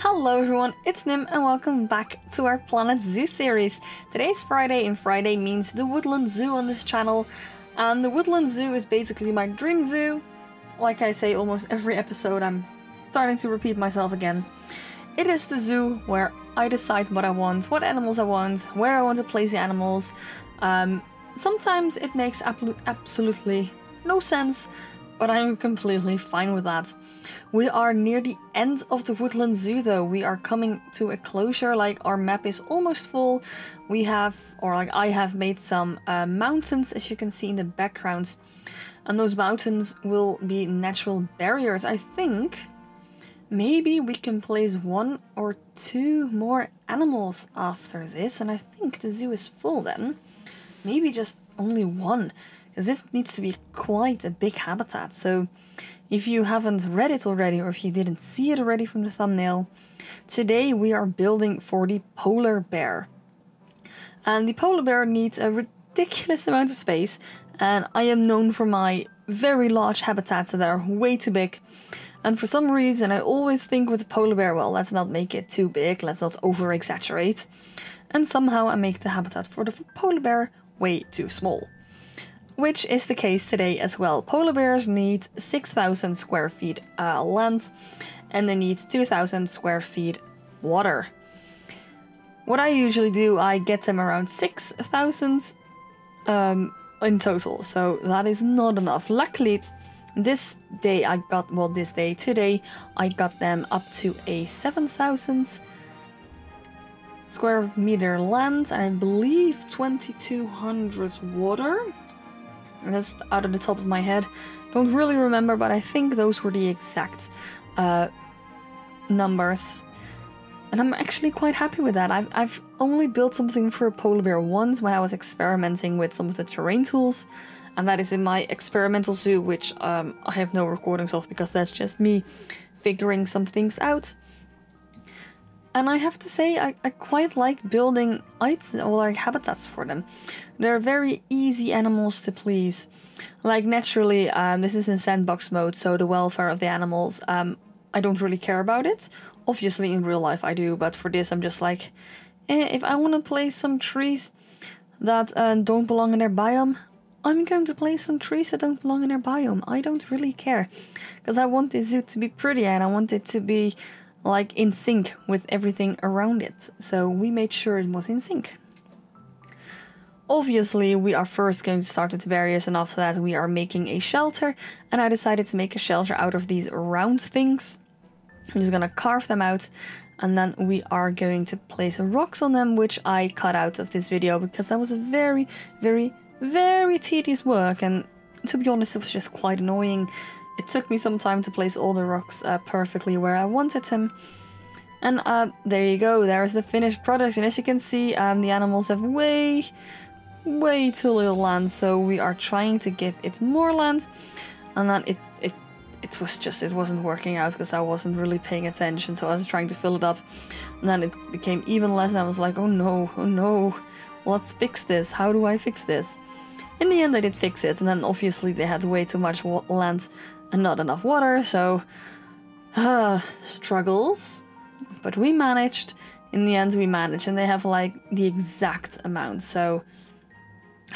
Hello everyone, it's Nim and welcome back to our Planet Zoo series. Today's Friday and Friday means the Woodland Zoo on this channel, and the Woodland Zoo is basically my dream zoo. Like I say almost every episode, I'm starting to repeat myself again. It is the zoo where I decide what I want, what animals I want, where I want to place the animals. Sometimes it makes absolutely no sense, but I'm completely fine with that. We are near the end of the Woodland Zoo though. We are coming to a closure, like our map is almost full. We have, or like I have made some mountains, as you can see in the background. And those mountains will be natural barriers. I think maybe we can place one or two more animals after this. And I think the zoo is full then. Maybe just only one. This needs to be quite a big habitat, so if you haven't read it already or if you didn't see it already from the thumbnail, today we are building for the polar bear. And the polar bear needs a ridiculous amount of space, and I am known for my very large habitats that are way too big. And for some reason I always think with the polar bear, well, let's not make it too big, let's not over-exaggerate. And somehow I make the habitat for the polar bear way too small. Which is the case today as well. Polar bears need 6,000 square feet land, and they need 2,000 square feet water. What I usually do, I get them around 6,000 in total, so that is not enough. Luckily, today, I got them up to a 7,000 square meter land, and I believe 2,200 water. Just out of the top of my head, don't really remember, but I think those were the exact numbers, and I'm actually quite happy with that. I've only built something for a polar bear once when I was experimenting with some of the terrain tools, and that is in my experimental zoo, which I have no recordings of because that's just me figuring some things out. And I have to say, I quite like building habitats for them. They're very easy animals to please. Like naturally, this is in sandbox mode, so the welfare of the animals, I don't really care about it. Obviously in real life I do, but for this I'm just like, if I want to place some trees that don't belong in their biome, I'm going to place some trees that don't belong in their biome. I don't really care, because I want this zoo to be pretty and I want it to be like in sync with everything around it, so we made sure it was in sync. Obviously we are first going to start with the barriers, and after that we are making a shelter, and I decided to make a shelter out of these round things. I'm just gonna carve them out, and then we are going to place rocks on them, which I cut out of this video because that was a very, very, very tedious work, and to be honest it was just quite annoying. It took me some time to place all the rocks perfectly where I wanted them. And there you go, there's the finished product. And as you can see, the animals have way too little land, so we are trying to give it more land. And then it wasn't working out because I wasn't really paying attention, so I was trying to fill it up. And then it became even less, and I was like, oh no, let's fix this. How do I fix this? In the end I did fix it, and then obviously they had way too much land and not enough water, so struggles, but we managed. In the end we managed, and they have like the exact amount, so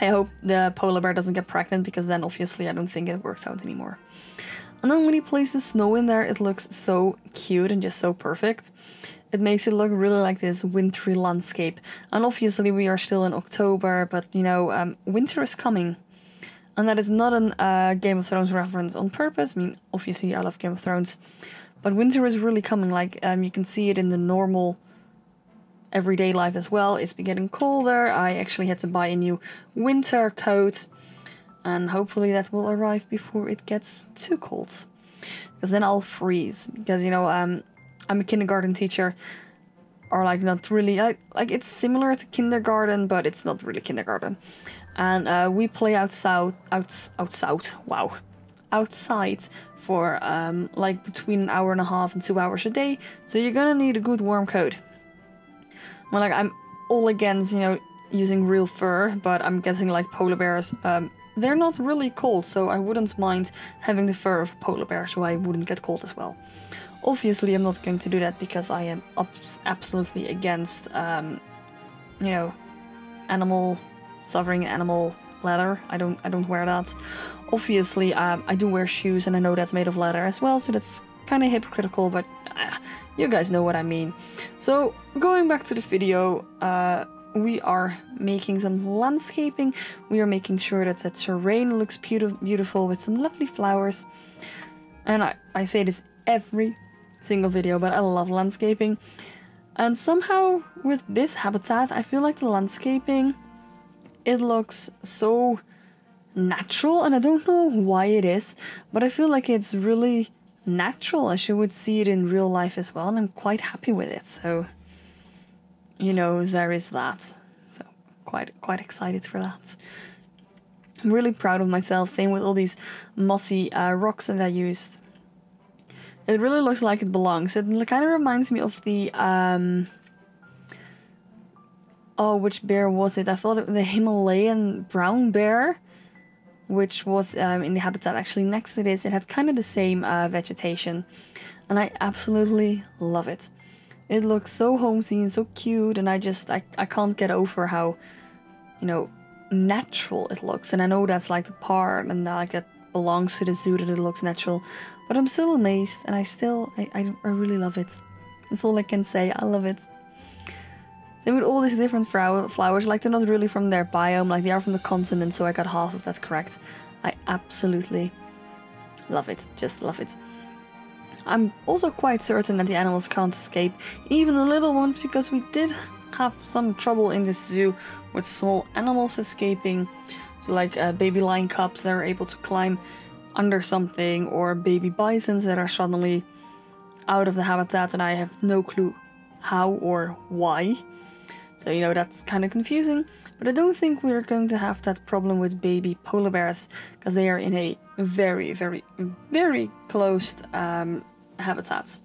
I hope the polar bear doesn't get pregnant, because then obviously I don't think it works out anymore. And then when you place the snow in there, it looks so cute and just so perfect. It makes it look really like this wintry landscape. And obviously we are still in October, but you know, winter is coming. And that is not a Game of Thrones reference on purpose. I mean, obviously I love Game of Thrones, but winter is really coming. Like you can see it in the normal everyday life as well. It's been getting colder. I actually had to buy a new winter coat, and hopefully that will arrive before it gets too cold, because then I'll freeze. Because you know, I'm a kindergarten teacher, or like not really, like it's similar to kindergarten, but it's not really kindergarten. And we play outside for like between an hour and a half and 2 hours a day. So you're gonna need a good warm coat. Well, like I'm all against, you know, using real fur, but I'm guessing like polar bears, they're not really cold, so I wouldn't mind having the fur of a polar bear, so I wouldn't get cold as well. Obviously, I'm not going to do that because I am absolutely against, you know, animal, suffering animal leather. I don't wear that. Obviously, I do wear shoes, and I know that's made of leather as well, so that's kind of hypocritical, but you guys know what I mean. So, going back to the video, we are making some landscaping. We are making sure that the terrain looks beautiful with some lovely flowers. And I say this every single video, but I love landscaping. And somehow with this habitat, I feel like the landscaping, it looks so natural, and I don't know why it is, but I feel like it's really natural as you would see it in real life as well, and I'm quite happy with it. So, you know, there is that. So quite excited for that. I'm really proud of myself, same with all these mossy rocks that I used. It really looks like it belongs. It kind of reminds me of the, oh, which bear was it? I thought it was the Himalayan brown bear, which was in the habitat actually next to this. It had kind of the same vegetation, and I absolutely love it. It looks so homey and so cute, and I can't get over how, you know, natural it looks. And I know that's like the part, and like it belongs to the zoo, that it looks natural. But I'm still amazed, and I really love it. That's all I can say. I love it. Then with all these different flowers, like they're not really from their biome, like they are from the continent, so I got half of that correct. I absolutely love it. Just love it. I'm also quite certain that the animals can't escape, even the little ones, because we did have some trouble in this zoo with small animals escaping. So like baby lion cubs that are able to climb under something, or baby bisons that are suddenly out of the habitat and I have no clue how or why. So, you know, that's kind of confusing, but I don't think we're going to have that problem with baby polar bears, because they are in a very, very, very closed habitat.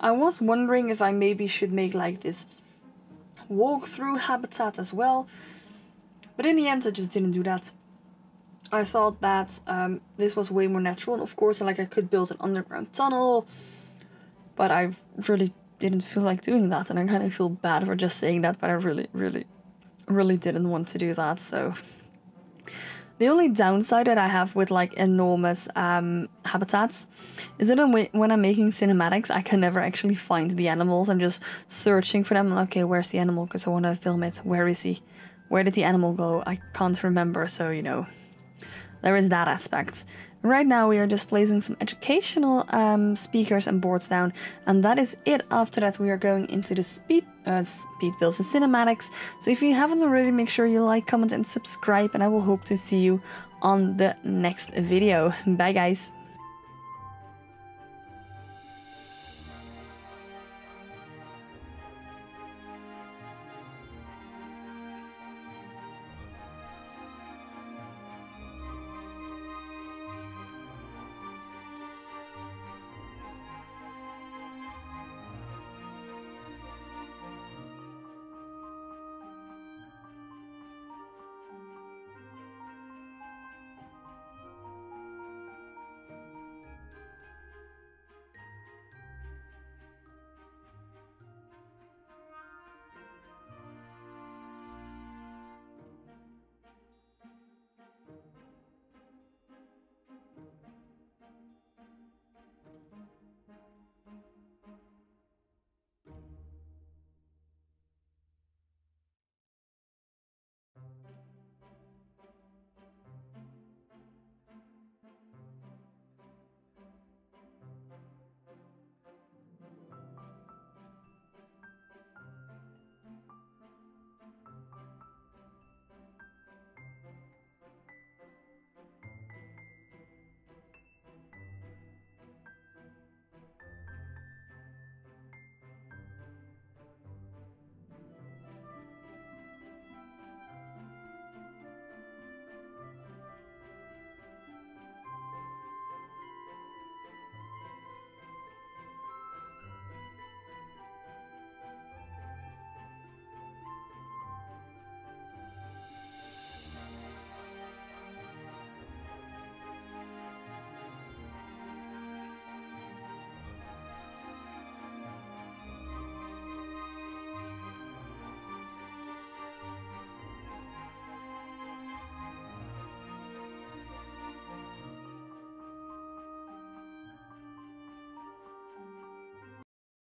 I was wondering if I maybe should make like this walk-through habitat as well, but in the end I just didn't do that. I thought that this was way more natural, and of course, like I could build an underground tunnel, but I really didn't feel like doing that, and I kind of feel bad for just saying that, but I really didn't want to do that. So the only downside that I have with like enormous habitats is that when I'm making cinematics, I can never actually find the animals. I'm just searching for them. Okay, where's the animal? Because I want to film it. Where is he? Where did the animal go? I can't remember. So, you know, there is that aspect. Right now we are just placing some educational speakers and boards down, and that is it. After that we are going into the speed builds and cinematics. So if you haven't already, make sure you like, comment and subscribe, and I will hope to see you on the next video. Bye guys!